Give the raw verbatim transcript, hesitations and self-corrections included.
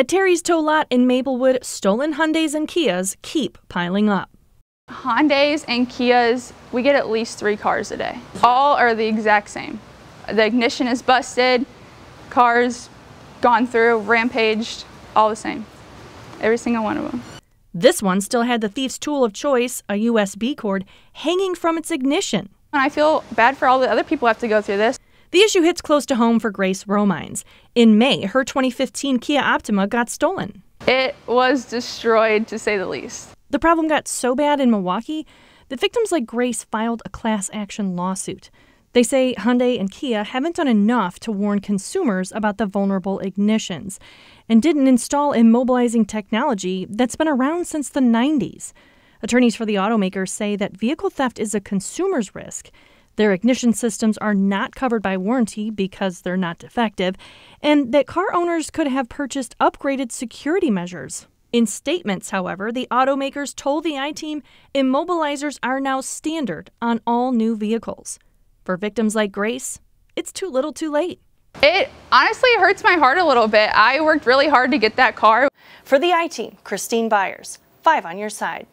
At Terry's Tow Lot in Maplewood, stolen Hyundais and Kias keep piling up. Hyundais and Kias, we get at least three cars a day. All are the exact same. The ignition is busted, cars gone through, rampaged, all the same. Every single one of them. This one still had the thief's tool of choice, a U S B cord, hanging from its ignition. And I feel bad for all the other people who have to go through this. The issue hits close to home for Grace Romines. In May, her twenty fifteen Kia Optima got stolen. It was destroyed, to say the least. The problem got so bad in Milwaukee that victims like Grace filed a class action lawsuit. They say Hyundai and Kia haven't done enough to warn consumers about the vulnerable ignitions and didn't install immobilizing technology that's been around since the nineties. Attorneys for the automakers say that vehicle theft is a consumer's risk. Their ignition systems are not covered by warranty because they're not defective, and that car owners could have purchased upgraded security measures. In statements, however, the automakers told the I-Team immobilizers are now standard on all new vehicles. For victims like Grace, it's too little too late. It honestly hurts my heart a little bit. I worked really hard to get that car. For the I-Team, Christine Byers, five on your side.